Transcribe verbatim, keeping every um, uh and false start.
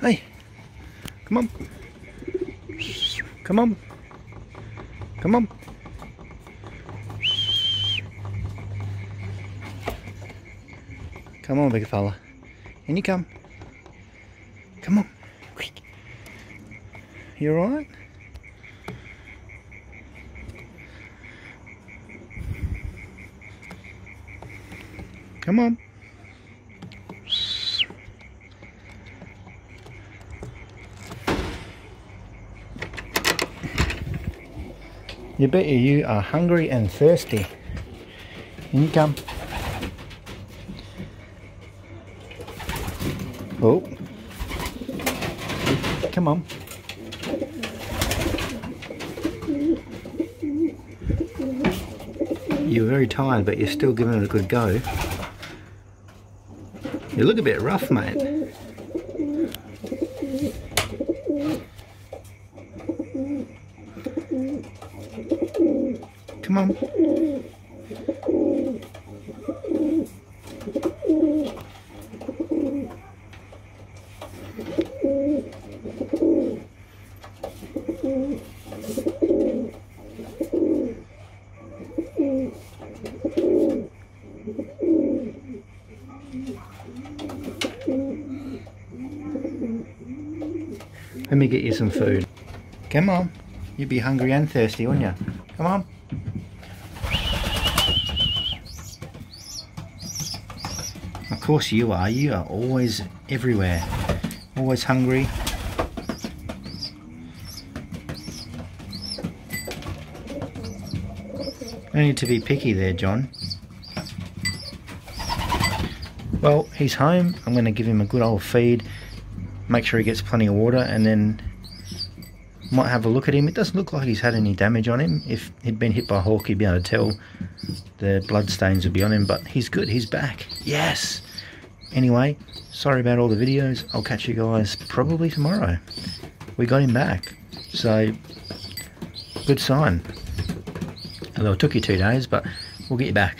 Hey, come on. Come on. Come on. Come on, big fella. In you come. Come on. Quick. You alright? Come on. You bet you are hungry and thirsty. In you come. Oh. Come on. You're very tired, but you're still giving it a good go. You look a bit rough, mate. Come on. Let me get you some food. Come on. You'd be hungry and thirsty, wouldn't you? Come on. Of course you are. You are always everywhere. Always hungry. No need to be picky there, John. Well, he's home. I'm going to give him a good old feed. Make sure he gets plenty of water, and then might have a look at him. It doesn't look like he's had any damage on him. If he'd been hit by a hawk, he'd be able to tell. The blood stains would be on him, but he's good. He's back. Yes! Anyway, sorry about all the videos. I'll catch you guys probably tomorrow. We got him back. So, good sign. Although it took you two days, but we'll get you back.